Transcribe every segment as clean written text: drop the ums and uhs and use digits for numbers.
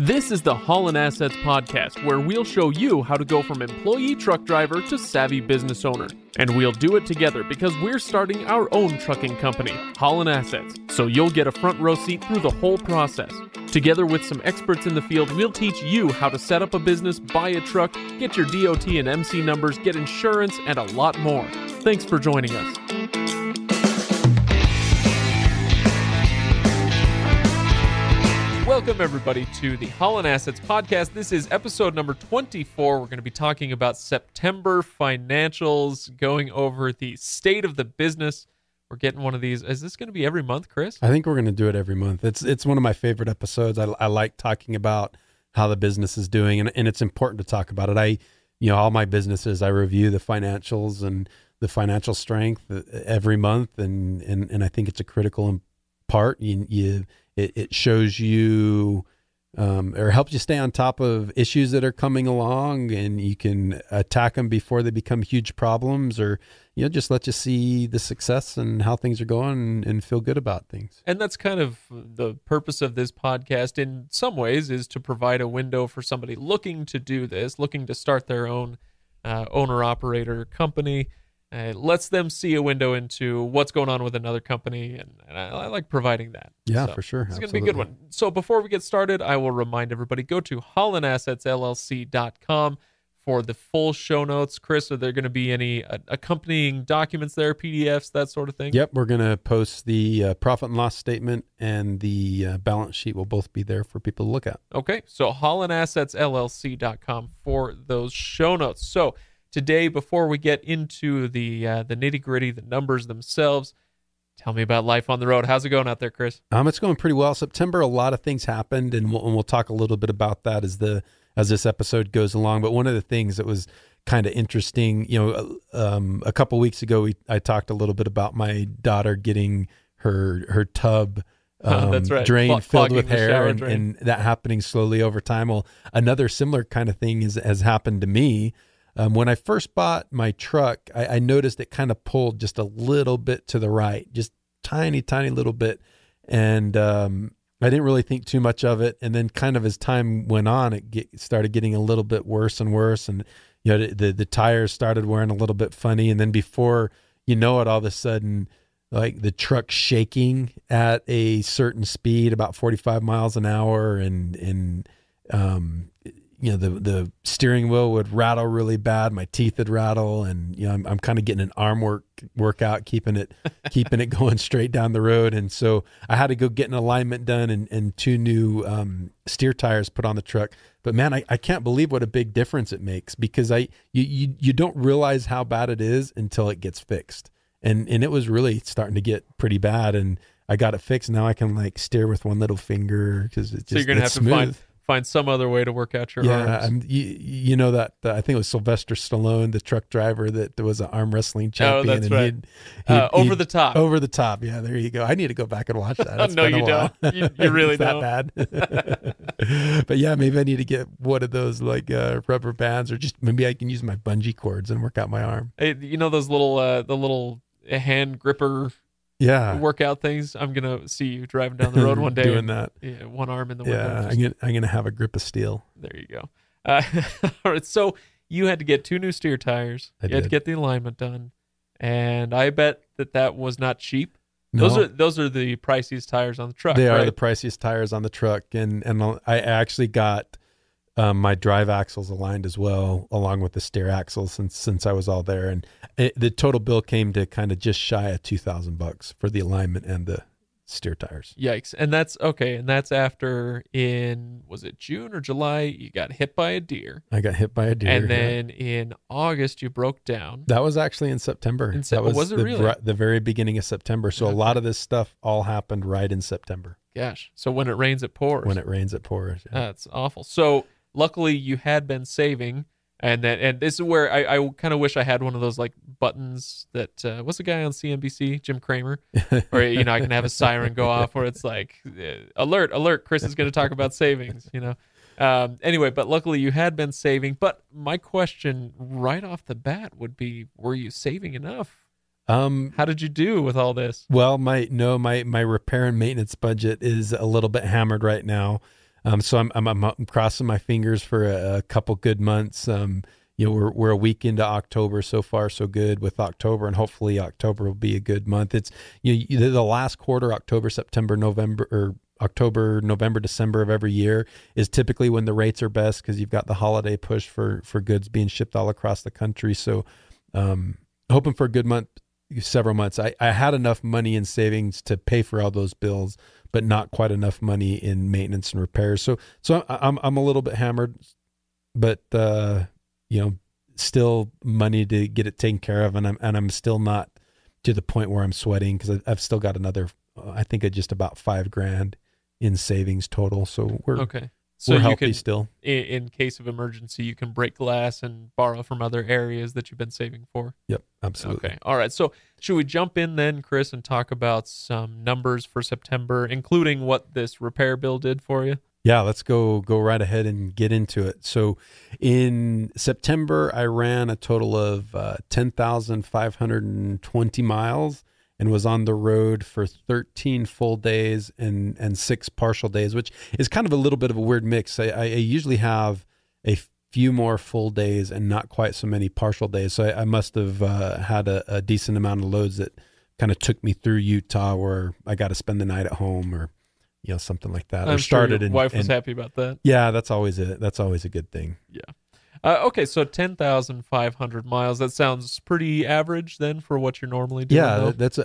This is the Haulin Assets podcast, where we'll show you how to go from employee truck driver to savvy business owner. And we'll do it together because we're starting our own trucking company, Haulin Assets, so you'll get a front row seat through the whole process. Together with some experts in the field, we'll teach you how to set up a business, buy a truck, get your DOT and MC numbers, get insurance, and a lot more. Thanks for joining us. Welcome, everybody, to the Haulin Assets podcast. This is episode number 24. We're going to be talking about September financials, going over the state of the business. We're getting one of these. Is this going to be every month, Chris? I think we're going to do it every month. It's one of my favorite episodes. I like talking about how the business is doing, and it's important to talk about it. You know, all my businesses, I review the financials and the financial strength every month, and I think it's a critical part. It shows you or helps you stay on top of issues that are coming along, and you can attack them before they become huge problems, or, you know, just let you see the success and how things are going and feel good about things. And that's kind of the purpose of this podcast in some ways, is to provide a window for somebody looking to do this, looking to start their own owner-operator company. It lets them see a window into what's going on with another company, and I like providing that. Yeah, so for sure. It's going to be a good one. So before we get started, I will remind everybody, go to HaulinAssetsLLC.com for the full show notes. Chris, are there going to be any accompanying documents there, PDFs, that sort of thing? Yep, we're going to post the profit and loss statement, and the balance sheet will both be there for people to look at. Okay, so HaulinAssetsLLC.com for those show notes. So today, before we get into the nitty-gritty, the numbers themselves, tell me about life on the road. How's it going out there, Chris? It's going pretty well. September, a lot of things happened, and we'll talk a little bit about that as this episode goes along. But one of the things that was kind of interesting, you know, a couple weeks ago, I talked a little bit about my daughter getting her tub that's right, drain filled with hair, and that happening slowly over time. Well, another similar kind of thing has happened to me. When I first bought my truck, I noticed it kind of pulled just a little bit to the right, just tiny little bit. And I didn't really think too much of it. And then kind of as time went on, it started getting a little bit worse and worse. And, you know, the tires started wearing a little bit funny. And then before you know it, all of a sudden, like the truck shaking at a certain speed, about 45 miles an hour. And you know, the steering wheel would rattle really bad. My teeth would rattle, and, you know, I'm kind of getting an arm workout, keeping it going straight down the road. And so I had to go get an alignment done and two new steer tires put on the truck. But man, I can't believe what a big difference it makes, because you don't realize how bad it is until it gets fixed. And it was really starting to get pretty bad, and I got it fixed. Now I can like steer with one little finger, because it's just, so you're gonna have to find some other way to work out your arms. You know that I think it was Sylvester Stallone, the truck driver, that there was an arm wrestling champion. Oh, that's right. Over the Top. Over the Top. Yeah, there you go. I need to go back and watch that. No, you don't. You really don't. It's that bad. But yeah, maybe I need to get one of those like rubber bands, or just maybe I can use my bungee cords and work out my arm. Hey, you know those little little hand gripper. Yeah, workout things. I'm gonna see you driving down the road one day doing that. Yeah, one arm in the window. Yeah, I'm gonna have a grip of steel. There you go. All right. So you had to get two new steer tires. I did. Had to get the alignment done, and I bet that was not cheap. No. Those are the priciest tires on the truck. They are the priciest tires on the truck, and I actually got my drive axles aligned as well, along with the steer axles, since I was all there. And the total bill came to kind of just shy of $2,000 for the alignment and the steer tires. Yikes. And that's okay. And that's after, was it June or July, you got hit by a deer. I got hit by a deer. And then in August, you broke down. That was actually in September. Was it really? The very beginning of September. So okay. A lot of this stuff all happened right in September. Gosh. So when it rains, it pours. Yeah. That's awful. So luckily, you had been saving, and this is where I kind of wish I had one of those like buttons that what's the guy on CNBC, Jim Cramer, or, you know, I can have a siren go off where it's like alert, Chris is going to talk about savings, you know. Anyway, but luckily you had been saving. But my question right off the bat would be, were you saving enough? How did you do with all this? Well, my repair and maintenance budget is a little bit hammered right now. So I'm crossing my fingers for a couple good months. You know, we're a week into October. So far, so good with October, and hopefully October will be a good month. It's, you know, the last quarter, October, September, November, or October, November, December of every year is typically when the rates are best, because you've got the holiday push for goods being shipped all across the country. So hoping for a good month, several months. I had enough money in savings to pay for all those bills, but not quite enough money in maintenance and repairs. So I'm a little bit hammered, but you know, still money to get it taken care of. And I'm still not to the point where I'm sweating, because I've still got another, I think just about $5,000 in savings total. So we're okay. So we're healthy still. In case of emergency, you can break glass and borrow from other areas that you've been saving for. Yep, absolutely. Okay, all right. So should we jump in then, Chris, and talk about some numbers for September, including what this repair bill did for you? Yeah, let's go right ahead and get into it. So in September, I ran a total of 10,520 miles and was on the road for 13 full days and 6 partial days, which is kind of a little bit of a weird mix. I usually have a few more full days and not quite so many partial days. So I must have had a decent amount of loads that kind of took me through Utah, where I got to spend the night at home, or you know, something like that. I'm sure your wife was happy about that. Yeah, that's always a good thing. Yeah. Okay, so 10,500 miles. That sounds pretty average then for what you're normally doing. Yeah, though. That's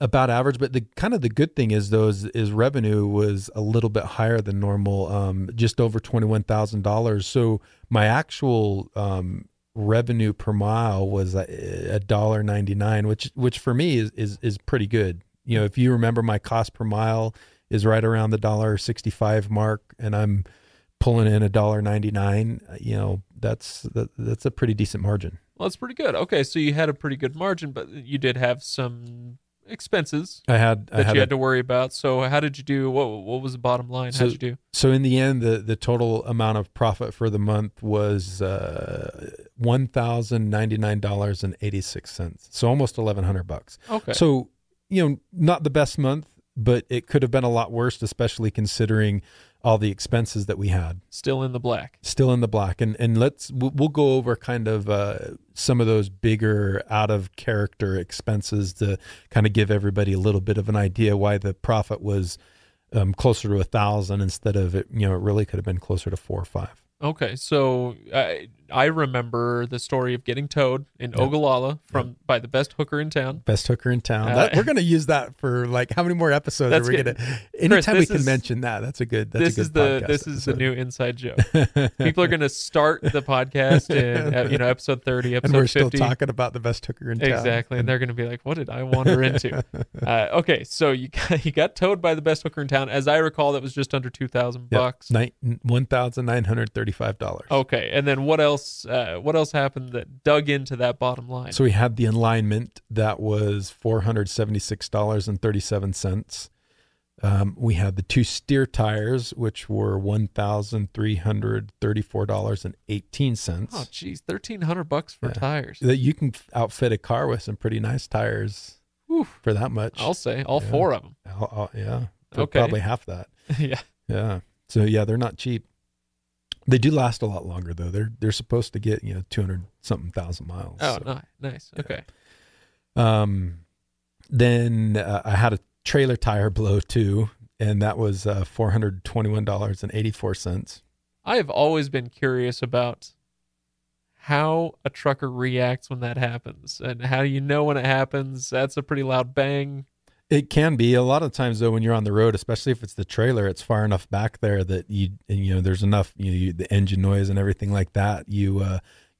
about average. But the kind of the good thing is, though, is revenue was a little bit higher than normal, just over $21,000. So my actual revenue per mile was $1.99, which for me is pretty good. You know, if you remember, my cost per mile is right around the $1.65 mark, and I'm pulling in $1.99, you know, that's a pretty decent margin. Well, that's pretty good. Okay. So you had a pretty good margin, but you did have some expenses you had to worry about. So how did you do? What was the bottom line? How'd you do? So in the end, the total amount of profit for the month was, $1,099.86. So almost $1,100. Okay. So, you know, not the best month, but it could have been a lot worse, especially considering all the expenses that we had. Still in the black. And we'll go over kind of some of those bigger out of character expenses to kind of give everybody a little bit of an idea why the profit was closer to 1,000 instead of, it really could have been closer to 4 or 5. Okay. So I remember the story of getting towed in Ogallala by the best hooker in town. We're going to use that for like how many more episodes are we going to? Anytime Chris, mention that, that's a good podcast. This is the new inside joke. People are going to start the podcast in episode 30, episode 50. And we're still talking about the best hooker in town. Exactly. And they're going to be like, what did I wander into? Okay. So you got towed by the best hooker in town. As I recall, that was just under $2,000. $1,935. Okay. And then what else? What else happened that dug into that bottom line? So we had the alignment that was $476.37. We had the 2 steer tires, which were $1,334.18. Oh, geez, $1,300 for tires. That you can outfit a car with some pretty nice tires. Oof, for that much. I'll say all 4 of them. Okay, probably half that. Yeah, yeah. So yeah, they're not cheap. They do last a lot longer, though. They're supposed to get 200-something thousand miles. Oh, so, nice. Yeah. Okay. Then I had a trailer tire blow too, and that was $421.84. I have always been curious about how a trucker reacts when that happens, and how when it happens. That's a pretty loud bang. It can be. A lot of times, though, when you're on the road, especially if it's the trailer, it's far enough back there that there's enough, the engine noise and everything like that. You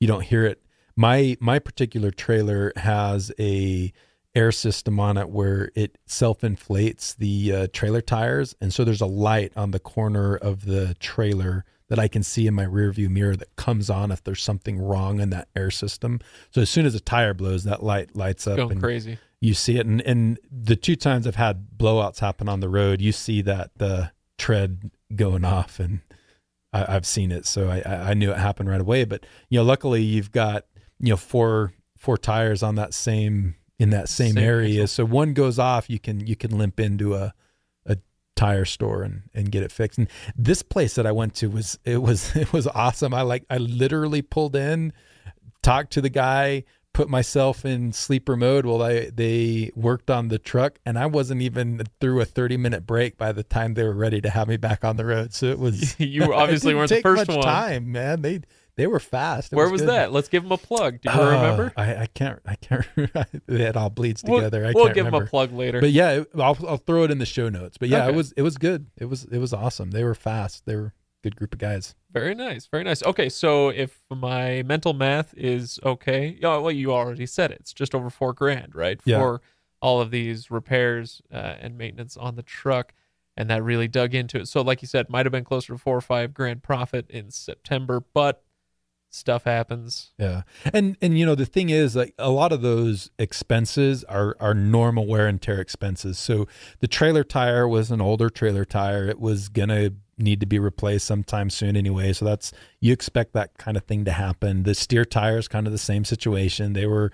don't hear it. My particular trailer has a air system on it where it self-inflates the trailer tires. And so there's a light on the corner of the trailer that I can see in my rear view mirror that comes on if there's something wrong in that air system. So as soon as a tire blows, that light lights up. Going crazy. You see it, and the 2 times I've had blowouts happen on the road, you see that the tread going off, and I've seen it, so I knew it happened right away. But luckily you've got 4 tires on that same area, so one goes off, you can limp into a tire store and get it fixed. And this place that I went to was, it was awesome. I literally pulled in, talked to the guy, put myself in sleeper mode while they worked on the truck, and I wasn't even through a 30-minute break by the time they were ready to have me back on the road. So it was you obviously weren't the first one. It didn't take much time, man. They were fast. Where was that? Let's give them a plug. Do you remember? I can't. It all bleeds together. We'll give them a plug later. But yeah, I'll throw it in the show notes. But yeah, okay. It was good. It was awesome. They were fast. They were a good group of guys. Very nice. Very nice. Okay, so if my mental math is okay, well, you already said it. It's just over $4,000, right? Yeah. For all of these repairs and maintenance on the truck, and that really dug into it. So, like you said, might have been closer to $4,000 or $5,000 profit in September, but stuff happens. Yeah. And you know, the thing is, like, a lot of those expenses are normal wear and tear expenses. So the trailer tire was an older trailer tire. It was going to need to be replaced sometime soon anyway. So that's, you expect that kind of thing to happen. The steer tire is kind of the same situation. They were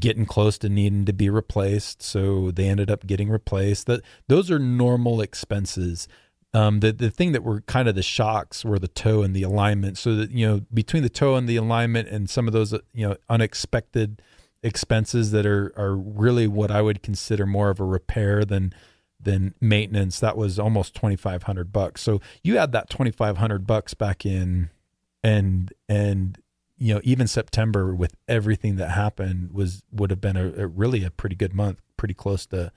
getting close to needing to be replaced, so they ended up getting replaced. Those are normal expenses. The thing that were kind of the shocks were the toe and the alignment. So that, you know, between the toe and the alignment and some of those, you know, unexpected expenses that are really what I would consider more of a repair than maintenance, that was almost $2,500. So you add that $2,500 back in, and you know, even September with everything that happened would have been a pretty good month, pretty close to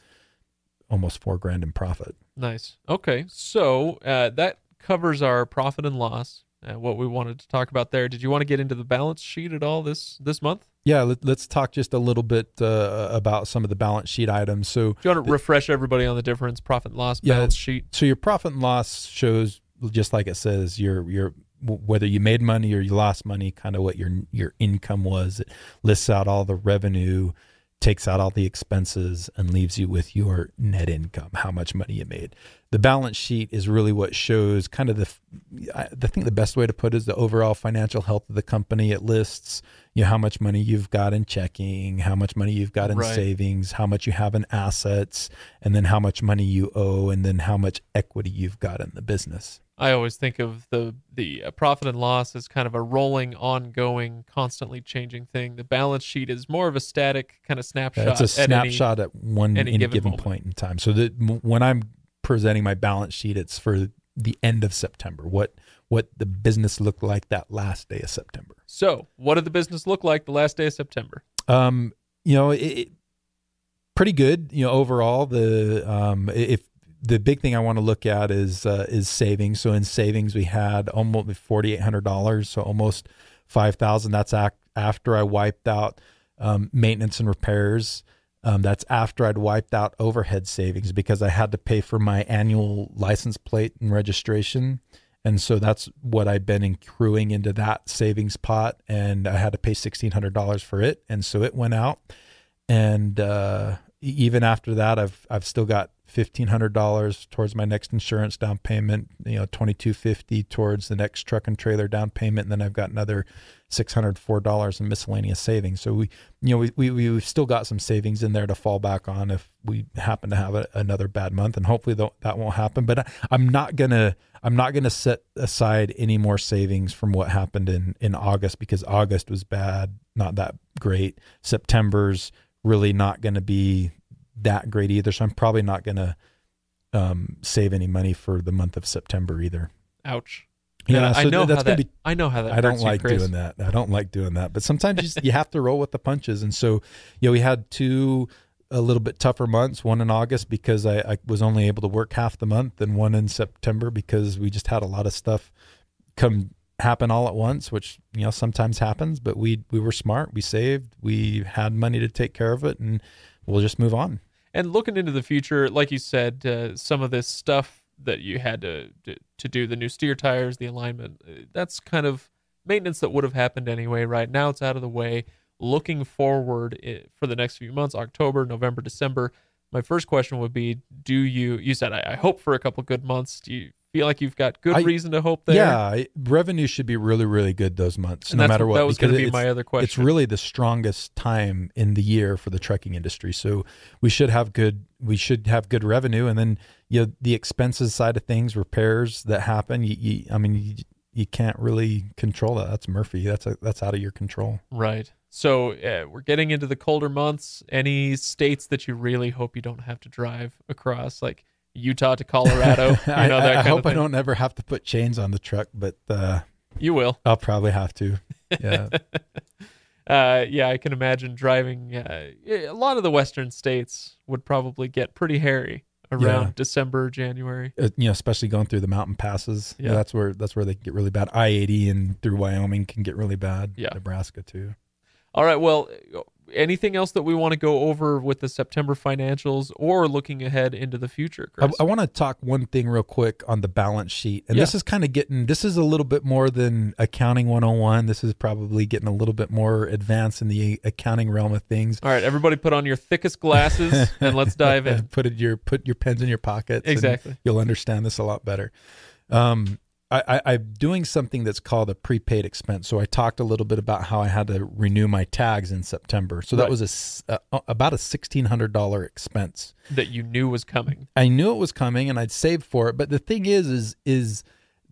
almost $4,000 in profit. Nice. Okay. So that covers our profit and loss, what we wanted to talk about there. Did you want to get into the balance sheet at all this month? Yeah. Let's talk just a little bit about some of the balance sheet items. So do you want to refresh everybody on the difference, profit and loss, balance sheet? So your profit and loss shows, just like it says, your whether you made money or you lost money, kind of what your income was. It lists out all the revenue, takes out all the expenses, and leaves you with your net income, how much money you made. The balance sheet is really what shows kind of the thing, the best way to put it is the overall financial health of the company. It lists, you know, how much money you've got in checking, how much money you've got in savings, how much you have in assets, and then how much money you owe, and then how much equity you've got in the business. I always think of the profit and loss as kind of a rolling, ongoing, constantly changing thing. The balance sheet is more of a static kind of snapshot. It's a snapshot at any given point in time. So when I'm presenting my balance sheet, it's for the end of September. What the business looked like that last day of September. So what did the business look like the last day of September? You know, it pretty good. You know, overall, the big thing I want to look at is savings. So in savings, we had almost $4,800, so almost $5,000. That's after I wiped out maintenance and repairs. That's after I'd wiped out overhead savings because I had to pay for my annual license plate and registration. And so that's what I've been accruing into that savings pot, and I had to pay $1,600 for it. And so it went out. And even after that, I've still got $1,500 towards my next insurance down payment, you know, $2,250 towards the next truck and trailer down payment. And then I've got another $604 in miscellaneous savings. So we've still got some savings in there to fall back on if we happen to have another bad month, and hopefully that won't happen. But I'm not going to set aside any more savings from what happened in August, because August was bad, not that great. September's really not going to be that great either. So I'm probably not going to save any money for the month of September either. Ouch. Yeah, so I know how that I don't like doing that. I don't like doing that, but sometimes you have to roll with the punches. And so, you know, we had two a little bit tougher months, one in August because I was only able to work half the month, and one in September because we just had a lot of stuff happen all at once, which, you know, sometimes happens, but we were smart. We saved, we had money to take care of it, and we'll just move on. And looking into the future, like you said, some of this stuff that you had to do, the new steer tires, the alignment, that's kind of maintenance that would have happened anyway. Right now it's out of the way. Looking forward for the next few months, October, November, December, my first question would be, you said, I hope for a couple good months. Do you feel like you've got good reason to hope there? Yeah, revenue should be really, really good those months, no matter what. That was going to be my other question. It's really the strongest time in the year for the trucking industry, so we should have good revenue, and then the expenses side of things, repairs that happen. You can't really control that. That's Murphy. That's out of your control. Right. So we're getting into the colder months. Any states that you really hope you don't have to drive across, like Utah to Colorado? I hope I don't ever have to put chains on the truck, but you will. I'll probably have to. Yeah. I can imagine driving. A lot of the western states would probably get pretty hairy around December, January. Especially going through the mountain passes. Yeah. That's where they can get really bad. I-80 and through Wyoming can get really bad. Yeah. Nebraska too. All right. Well, anything else that we want to go over with the September financials or looking ahead into the future, Chris? I want to talk one thing real quick on the balance sheet. And this is kind of this is a little bit more than accounting 101. This is probably getting a little bit more advanced in the accounting realm of things. All right, everybody put on your thickest glasses and let's dive in. Put your pens in your pockets. Exactly. You'll understand this a lot better. I'm doing something that's called a prepaid expense. So I talked a little bit about how I had to renew my tags in September. So that was about a $1,600 expense that you knew was coming. I knew it was coming, and I'd saved for it. But the thing is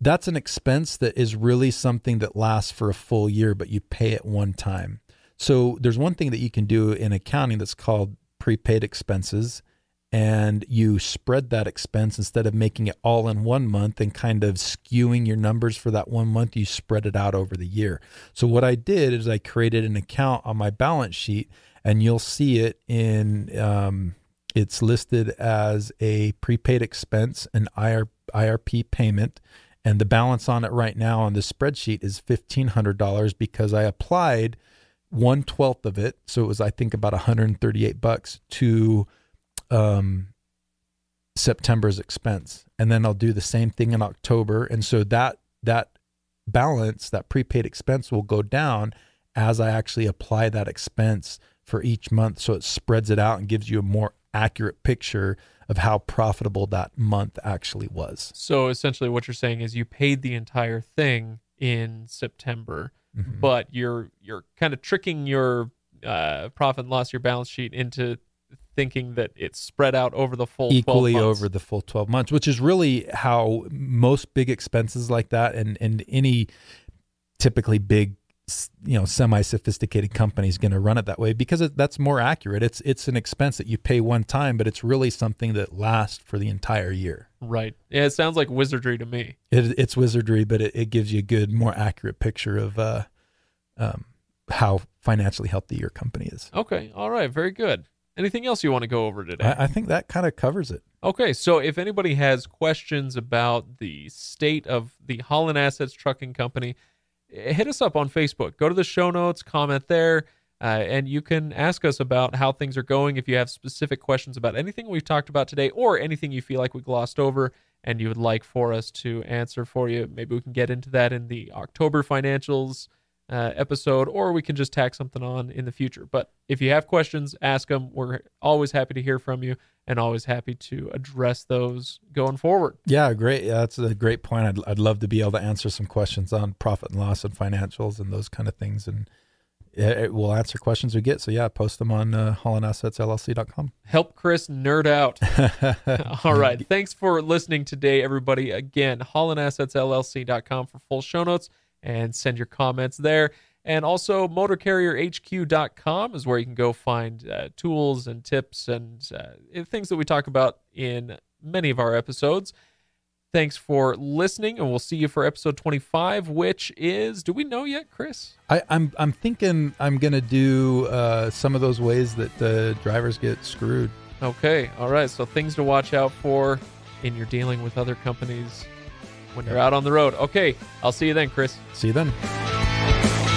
that's an expense that is really something that lasts for a full year, but you pay it one time. So there's one thing that you can do in accounting that's called prepaid expenses. And you spread that expense instead of making it all in one month and kind of skewing your numbers for that one month, you spread it out over the year. So what I did is I created an account on my balance sheet, and you'll see it in, it's listed as a prepaid expense, an IRP payment. And the balance on it right now on this spreadsheet is $1,500 because I applied 1/12 of it. So it was, I think, about $138 to September's expense. And then I'll do the same thing in October. And so that balance, that prepaid expense, will go down as I actually apply that expense for each month. So it spreads it out and gives you a more accurate picture of how profitable that month actually was. So essentially what you're saying is you paid the entire thing in September, but you're kind of tricking your profit and loss, your balance sheet, into thinking that it's spread out over the full 12 months. Equally over the full 12 months, which is really how most big expenses like that and any typically big, semi-sophisticated company is going to run it that way, because that's more accurate. It's an expense that you pay one time, but it's really something that lasts for the entire year. Right. Yeah, it sounds like wizardry to me. It's wizardry, but it gives you a good, more accurate picture of how financially healthy your company is. Okay. All right. Very good. Anything else you want to go over today? I think that kind of covers it. Okay, so if anybody has questions about the state of the Haulin Assets Trucking Company, hit us up on Facebook. Go to the show notes, comment there, and you can ask us about how things are going. If you have specific questions about anything we've talked about today or anything you feel like we glossed over and you would like for us to answer for you, maybe we can get into that in the October financials episode, or we can just tack something on in the future. But if you have questions, ask them. We're always happy to hear from you and always happy to address those going forward. Yeah, great. Yeah, that's a great point. I'd love to be able to answer some questions on profit and loss and financials and those kind of things. And we'll answer questions we get. So yeah, post them on HaulinAssetsLLC.com. Help Chris nerd out. All right. Thanks for listening today, everybody. Again, HaulinAssetsLLC.com for full show notes, and send your comments there. And also motorcarrierhq.com is where you can go find tools and tips and things that we talk about in many of our episodes. Thanks for listening, and we'll see you for episode 25, which is, do we know yet, Chris? I'm thinking I'm going to do some of those ways that drivers get screwed. Okay. All right. So things to watch out for in your dealing with other companies when you're out on the road. Okay, I'll see you then, Chris. See you then.